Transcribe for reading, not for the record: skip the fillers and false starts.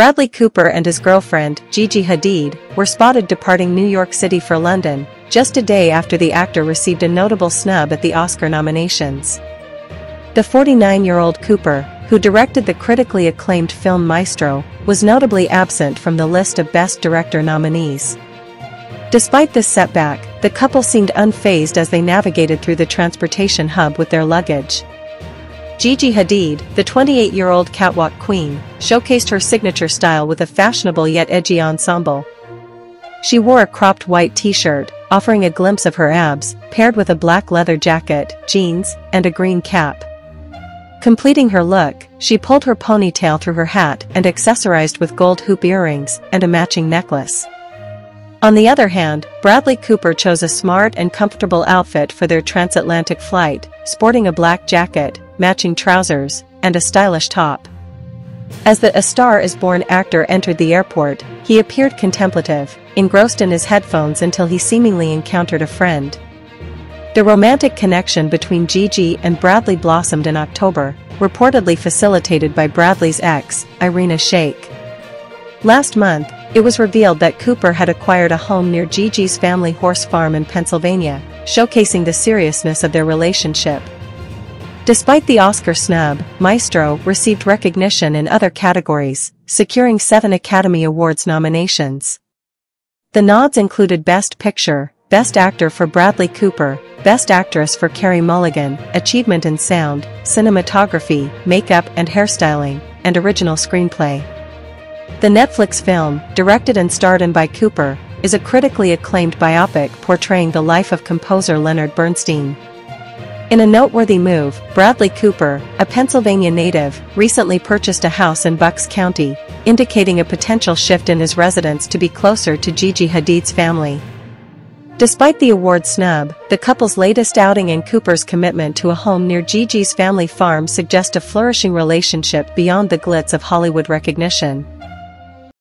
Bradley Cooper and his girlfriend, Gigi Hadid, were spotted departing New York City for London, just a day after the actor received a notable snub at the Oscar nominations. The 49-year-old Cooper, who directed the critically acclaimed film Maestro, was notably absent from the list of Best Director nominees. Despite this setback, the couple seemed unfazed as they navigated through the transportation hub with their luggage. Gigi Hadid, the 28-year-old catwalk queen, showcased her signature style with a fashionable yet edgy ensemble. She wore a cropped white t-shirt, offering a glimpse of her abs, paired with a black leather jacket, jeans, and a green cap. Completing her look, she pulled her ponytail through her hat and accessorized with gold hoop earrings and a matching necklace. On the other hand, Bradley Cooper chose a smart and comfortable outfit for their transatlantic flight, sporting a black jacket, matching trousers, and a stylish top. As the A Star Is Born actor entered the airport, he appeared contemplative, engrossed in his headphones until he seemingly encountered a friend. The romantic connection between Gigi and Bradley blossomed in October, reportedly facilitated by Bradley's ex, Irina Shayk. Last month, it was revealed that Cooper had acquired a home near Gigi's family horse farm in Pennsylvania, showcasing the seriousness of their relationship. Despite the Oscar snub, Maestro received recognition in other categories, securing 7 Academy Awards nominations. The nods included Best Picture, Best Actor for Bradley Cooper, Best Actress for Carey Mulligan, Achievement in Sound, Cinematography, Makeup and Hairstyling, and Original Screenplay. The Netflix film, directed and starred in by Cooper, is a critically acclaimed biopic portraying the life of composer Leonard Bernstein. In a noteworthy move, Bradley Cooper, a Pennsylvania native, recently purchased a house in Bucks County, indicating a potential shift in his residence to be closer to Gigi Hadid's family. Despite the award snub, the couple's latest outing and Cooper's commitment to a home near Gigi's family farm suggest a flourishing relationship beyond the glitz of Hollywood recognition.